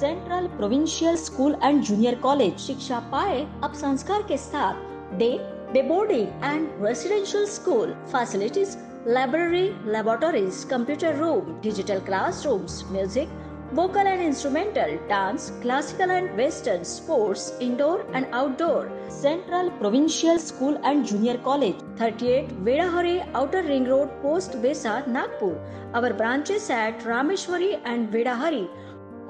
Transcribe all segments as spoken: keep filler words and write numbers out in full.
Central provincial school and junior college शिक्षा पाए अब संस्कार के साथ day day boarding and residential school facilities, library, laboratories, computer room, digital classrooms, music, vocal and instrumental, dance, classical and western, sports, indoor and outdoor. Central provincial school and junior college, thirty eight Vedahare outer ring road, post वेसा, Nagpur. Our branches at Rameshwari and Vedahari.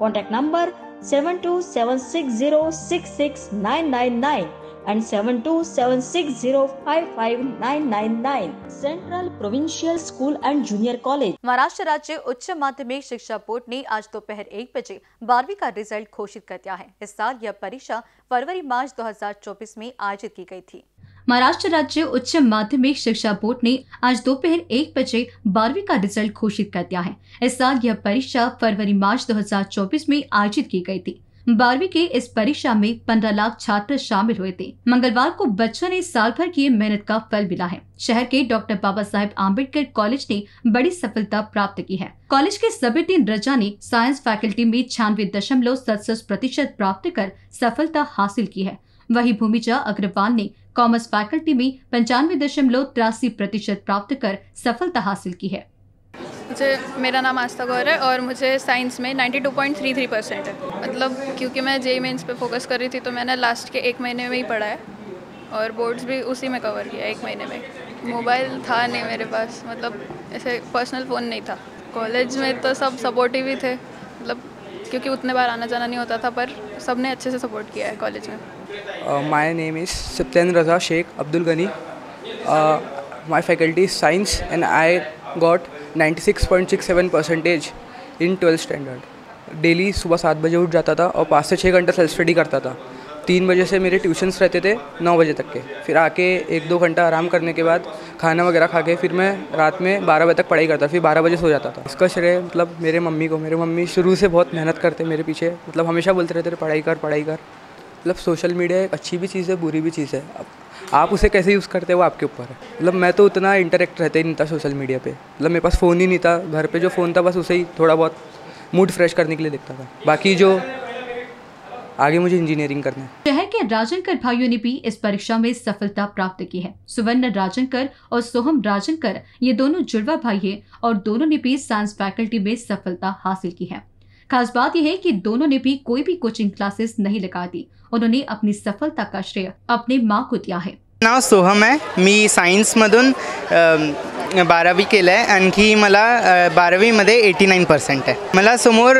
Contact number seven two seven six zero six six nine nine nine and seven two seven six zero five five nine nine nine. Central Provincial School and Junior College. Maharashtra राज्य उच्च माध्यमिक शिक्षा board ने आज दोपहर एक बजे बारहवीं का रिजल्ट घोषित कर दिया है। इस साल यह परीक्षा फरवरी मार्च दो हज़ार चौबीस में आयोजित की गई थी। महाराष्ट्र राज्य उच्च माध्यमिक शिक्षा बोर्ड ने आज दोपहर एक बजे बारहवीं का रिजल्ट घोषित कर दिया है। इस साल यह परीक्षा फरवरी मार्च दो हज़ार चौबीस में आयोजित की गई थी। बारहवीं के इस परीक्षा में पंद्रह लाख छात्र शामिल हुए थे। मंगलवार को बच्चों ने साल भर की मेहनत का फल मिला है। शहर के डॉक्टर बाबा साहेब आम्बेडकर कॉलेज ने बड़ी सफलता प्राप्त की है। कॉलेज के सभी तीन रजा ने साइंस फैकल्टी में छियानवे दशमलव सड़सठ प्रतिशत प्राप्त कर सफलता हासिल की है। वही भूमिजा अग्रवाल ने कॉमर्स फैकल्टी में पंचानवे दशमलव तिरासी प्रतिशत प्राप्त कर सफलता हासिल की है। मुझे मेरा नाम आस्था गोयल है और मुझे साइंस में बानवे पॉइंट तैंतीस परसेंट है। मतलब क्योंकि मैं जेई मेन्स पे फोकस कर रही थी तो मैंने लास्ट के एक महीने में ही पढ़ा है और बोर्ड्स भी उसी में कवर किया एक महीने में। मोबाइल था नहीं मेरे पास, मतलब ऐसे पर्सनल फ़ोन नहीं था। कॉलेज में तो सब सपोर्टिव ही थे, मतलब क्योंकि उतने बार आना जाना नहीं होता था पर सब ने अच्छे से सपोर्ट किया है कॉलेज में। My name is Satyan Raza Shaikh Abdul Gani. My faculty is science and I got ninety six point six seven percentage in twelfth standard. Daily सुबह सात बजे उठ जाता था और पाँच से छः घंटा सेल्फ स्टडी करता था। तीन बजे से मेरे ट्यूशन्स रहते थे नौ बजे तक के। फिर आके एक दो घंटा आराम करने के बाद खाना वगैरह खा के फिर मैं रात में बारह बजे तक पढ़ाई करता, फिर बारह बजे सो जाता था। इसका श्रेय मतलब मेरे मम्मी को। मेरे मम्मी शुरू से बहुत मेहनत करते मेरे पीछे, मतलब हमेशा बोलते रहते थे पढ़ाई कर पढ़ाई कर। मतलब सोशल मीडिया एक अच्छी भी चीज़ है, बुरी भी चीज़ है। अब आप उसे कैसे यूज़ करते हो आपके ऊपर है। मतलब मैं तो उतना इंटरेक्ट रहता ही नहीं था सोशल मीडिया पर। मतलब मेरे पास फ़ोन ही नहीं था। घर पर जो फ़ोन था बस उसे ही थोड़ा बहुत मूड फ्रेश करने के लिए देखता था। बाकी जो आगे मुझे इंजीनियरिंग करना है। शहर के राजनकर भाइयों ने भी इस परीक्षा में सफलता प्राप्त की है। सुवर्ण राजनकर और सोहम राजनकर ये दोनों जुड़वा भाई हैं और दोनों ने भी साइंस फैकल्टी में सफलता हासिल की है। खास बात यह है कि दोनों ने भी कोई भी कोचिंग क्लासेस नहीं लगा दी। उन्होंने अपनी सफलता का श्रेय अपने माँ को दिया है। नाव सोहम है। मी साइंस मधुन बारावी केलं आहे आणखी मला बारावीमध्ये एटी नाईन पर्सेंट आहे। मला समोर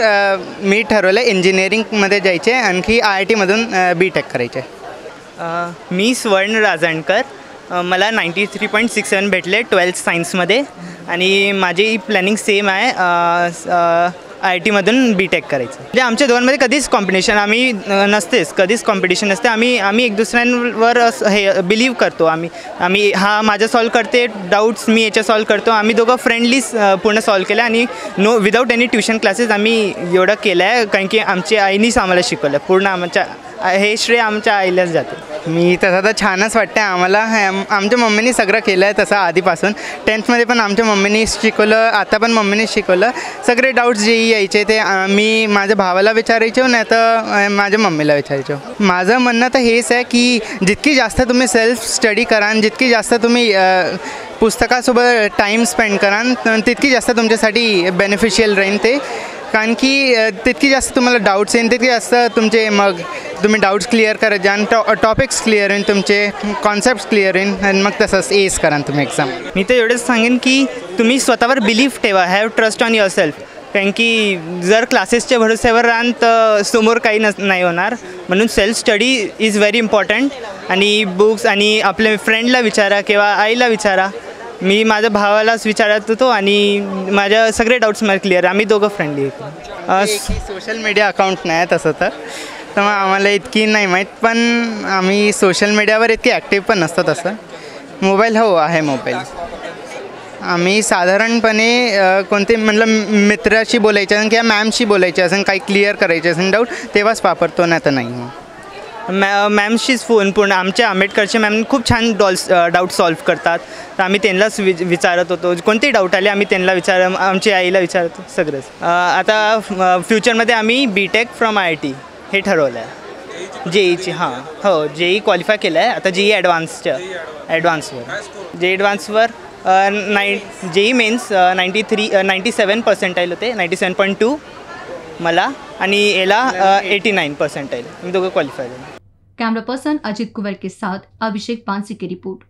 मी ठरवलं आहे इंजिनिअरिंगमध्ये जायचे आहे आणखी आय आय टीमधून बी टेक करायचे आहे। मी सुवर्ण राजणकर। मला ninety three point six seven भेटले ट्वेल्थ सायन्समध्ये आणि माझी प्लॅनिंग सेम आहे आय आय टीमधून बी टेक करायचं। म्हणजे आमच्या दोघांमध्ये कधीच कॉम्पिटिशन आम्ही नसतेच, कधीच कॉम्पिटिशन नसते। आम्ही आम्ही एक दुसऱ्यांवर हे बिलीव करतो। आम्ही आम्ही हा माझा सॉल्व करते डाऊट्स, मी याच्या सॉल्व करतो। आम्ही दोघं फ्रेंडलीच पूर्ण सॉल्व केलं आणि no without any tuition classes आम्ही एवढं केलं आहे कारण की आमच्या आईनीच आम्हाला शिकवलं पूर्ण। आमच्या हे श्रेय आमच्या आईलाच जाते। मी तसं तर छानच वाटतं आहे आम्हाला। आमच्या मम्मीने सगळं केलं आहे तसं आधीपासून। टेन्थमध्ये पण आमच्या मम्मीने शिकवलं, आता पण मम्मीने शिकवलं। सगळे डाऊट्स जे यायचे ते मी माझ्या भावाला विचारायचो नाही तर माझ्या मम्मीला विचारायचो। माझं म्हणणं तर हेच आहे की जितकी जास्त तुम्ही सेल्फ स्टडी करान, जितकी जास्त तुम्ही पुस्तकासोबत टाईम स्पेंड करान तितकी जास्त तुमच्यासाठी बेनिफिशियल राहीन ते। कारण की तितकी जास्त तुम्हाला डाऊट्स येईन, तितकी जास्त तुमचे मग तुम्ही डाऊट्स क्लिअर करत जान, टॉ टॉपिक्स क्लिअर होईन, तुमचे कॉन्सेप्ट्स क्लिअर होईन आणि मग तसंच एस करान तुम्ही एक्झाम। मी तर एवढंच सांगेन की तुम्ही स्वतःवर बिलीफ ठेवा, have trust on yourself. कारण की जर क्लासेसच्या भरोश्यावर राहान तर समोर काही नस नाही होणार। म्हणून self study is very important आणि बुक्स आणि आपल्या फ्रेंडला विचारा किंवा आईला विचारा। मी माझ्या भावालाच विचारत होतो आणि माझ्या सगळे डाऊट्स मला क्लिअर। आम्ही दोघं फ्रेंडली होतो। सोशल मीडिया अकाउंट नाही तसं तर तर मग आम्हाला इतकी नाही माहीत, पण आम्ही सोशल मीडियावर इतकी ॲक्टिव्ह पण नसतो तसं। मोबाईल हो आहे, मोबाईल आम्ही साधारणपणे कोणते मतलब मित्राशी बोलायचं किंवा मॅमशी बोलायचं असं काही क्लिअर करायचं असेल डाऊट तेव्हाच वापरतो, नाही तर नाही मैम शीज फोन पूर्ण आमचे आंबेडकरचे मॅम खूप छान डॉल्स डाऊट सॉल्व करतात तर आम्ही त्यांनाच विचारत होतो कोणते डाऊट आले आम्ही त्यांना विचार आमच्या आईला विचारतो सगळंच। आता फ्युचरमध्ये आम्ही B tech from I I T हे ठरवलं आहे जेईची हां हो जेई क्वालिफाय केलं आहे आता जेई ॲडव्हान्सच्या ॲडव्हान्सवर जेई ॲडव्हान्सवर nine JEE mains ninety three ninety seven percentile होते नाईंटी सेवन पॉईंट टू मला आणि एला एटी नाइन पर्सेंटाईल दोघं क्वालिफाय झाले। कैमरा पर्सन अजित कुमार के साथ अभिषेक पांसे की रिपोर्ट।